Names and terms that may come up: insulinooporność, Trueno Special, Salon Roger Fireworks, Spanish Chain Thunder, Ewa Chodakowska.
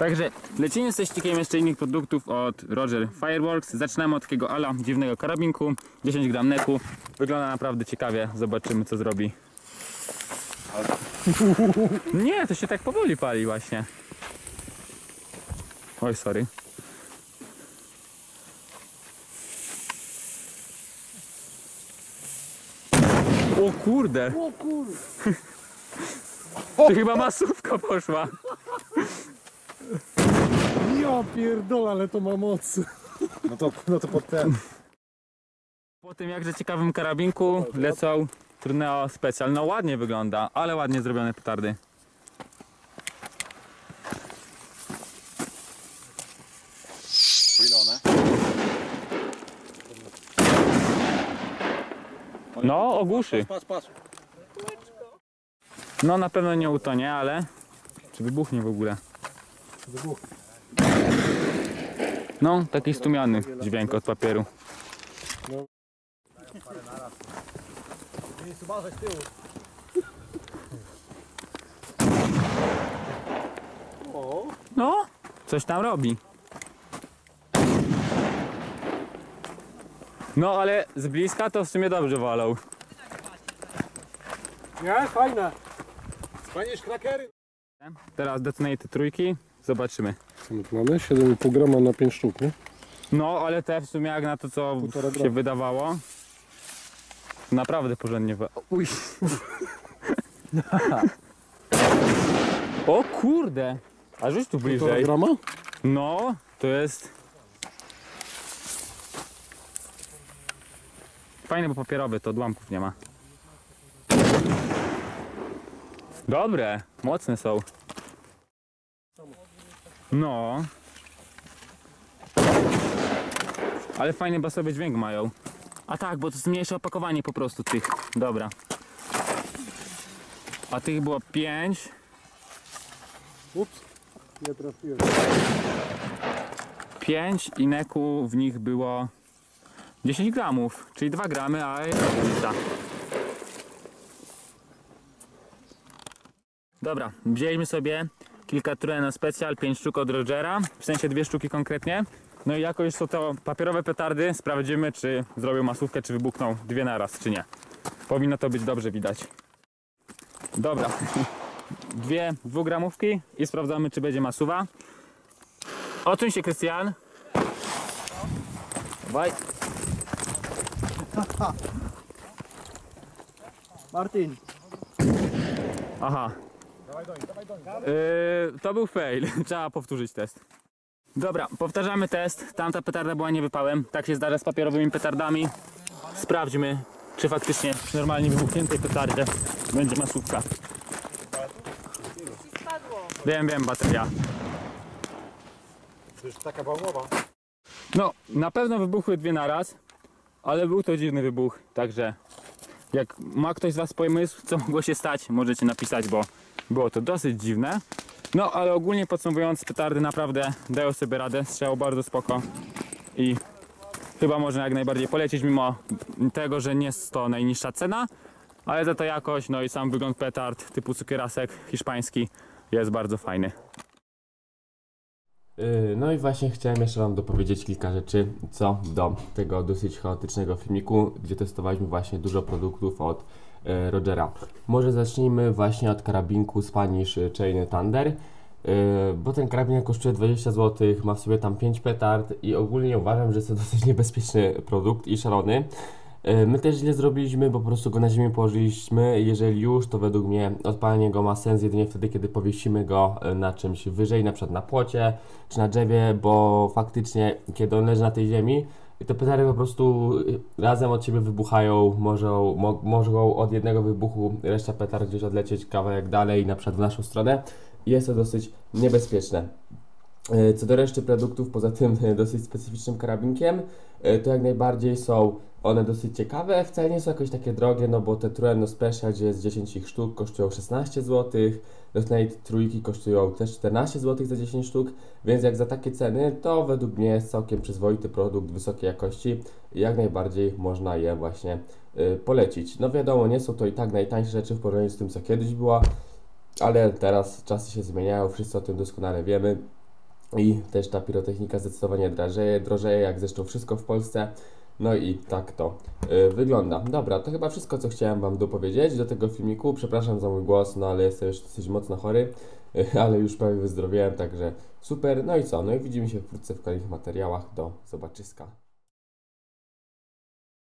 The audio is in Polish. Także lecimy z teścikiem jeszcze innych produktów od Roger Fireworks. Zaczynamy od takiego ala dziwnego karabinku, 10 gram neku. Wygląda naprawdę ciekawie, zobaczymy co zrobi. Nie, to się tak powoli pali właśnie. Oj, sorry. O kurde! O kurde! To chyba masówka poszła. Ja pierdolę, ale to ma moc. No to potem. Po tym jakże ciekawym karabinku lecą Trueno Special. No ładnie wygląda, ale ładnie zrobione petardy. No, ogłuszy. No na pewno nie utonie, ale... Czy wybuchnie w ogóle? No, taki stłumiony dźwięk od papieru. No, coś tam robi. No ale z bliska to w sumie dobrze walał. Nie, fajne. Spanish krakery. Teraz docenę te trójki, zobaczymy. Co my tu mamy? 7,5 grama na 5 sztuk, nie? No ale te w sumie jak na to co się wydawało. Naprawdę porządnie. Uj. O kurde! A rzuć tu bliżej. 1,5 grama? No, to jest... Fajne, bo papierowe, to odłamków nie ma. Dobre, mocne są. No. Ale fajny basowy dźwięk mają. A tak, bo to zmniejsza opakowanie po prostu tych. Dobra. A tych było 5. Ups, nie trafiłem. 5 i neku w nich było 10 gramów, czyli 2 gramy, a jedna. Dobra, wzięliśmy sobie kilka Trueno Special, 5 sztuk od Rogera, w sensie 2 sztuki konkretnie. No i jako już są to papierowe petardy, sprawdzimy czy zrobią masówkę, czy wybuchną dwie naraz, czy nie. Powinno to być dobrze widać. Dobra, dwie 2-gramówki i sprawdzamy czy będzie masuwa. Odsuń się Krystian. Dawaj. Martin. Aha. Dawaj doń. To był fail. Trzeba powtórzyć test. Dobra, powtarzamy test. Tamta petarda była niewypałem. Tak się zdarza z papierowymi petardami. Sprawdźmy, czy faktycznie przy normalnie wybuchniętej petardzie będzie masówka. Wiem, bateria. To już taka bałowa. No, na pewno wybuchły dwie naraz. Ale był to dziwny wybuch, także jak ma ktoś z was pomysł, co mogło się stać, możecie napisać, bo było to dosyć dziwne. No ale ogólnie podsumowując, petardy naprawdę dają sobie radę, strzelał bardzo spoko i chyba można jak najbardziej polecić, mimo tego, że nie jest to najniższa cena, ale za to jakość, no i sam wygląd petard typu cukierasek hiszpański jest bardzo fajny. No i właśnie chciałem jeszcze wam dopowiedzieć kilka rzeczy co do tego dosyć chaotycznego filmiku, gdzie testowaliśmy właśnie dużo produktów od Rogera. Może zacznijmy właśnie od karabinku Spanish Chain Thunder, bo ten karabinek kosztuje 20 zł, ma w sobie tam 5 petard i ogólnie uważam, że jest to dosyć niebezpieczny produkt i szalony. My też źle zrobiliśmy, bo po prostu go na ziemię położyliśmy. Jeżeli już, to według mnie odpalenie go ma sens jedynie wtedy, kiedy powiesimy go na czymś wyżej, na przykład na płocie czy na drzewie, bo faktycznie kiedy on leży na tej ziemi, te petardy po prostu razem od siebie wybuchają, mogą od jednego wybuchu reszta petard gdzieś odlecieć kawałek dalej, na przykład w naszą stronę. Jest to dosyć niebezpieczne. Co do reszty produktów, poza tym dosyć specyficznym karabinkiem, to jak najbardziej są one dosyć ciekawe, wcale nie są jakoś takie drogie, no bo te Trueno Special, gdzie jest 10 ich sztuk, kosztują 16 zł, dostanej trójki kosztują też 14 zł za 10 sztuk, więc jak za takie ceny, to według mnie jest całkiem przyzwoity produkt wysokiej jakości i jak najbardziej można je właśnie polecić. No wiadomo, nie są to i tak najtańsze rzeczy w porównaniu z tym, co kiedyś było, ale teraz czasy się zmieniają, wszyscy o tym doskonale wiemy. i też ta pirotechnika zdecydowanie drożeje, jak zresztą wszystko w Polsce. No i tak to wygląda. Dobra, to chyba wszystko, co chciałem Wam dopowiedzieć do tego filmiku. Przepraszam za mój głos, no ale jestem już dosyć mocno chory, ale już prawie wyzdrowiałem, także super. No i co? No i widzimy się wkrótce w kolejnych materiałach. Do zobaczyska.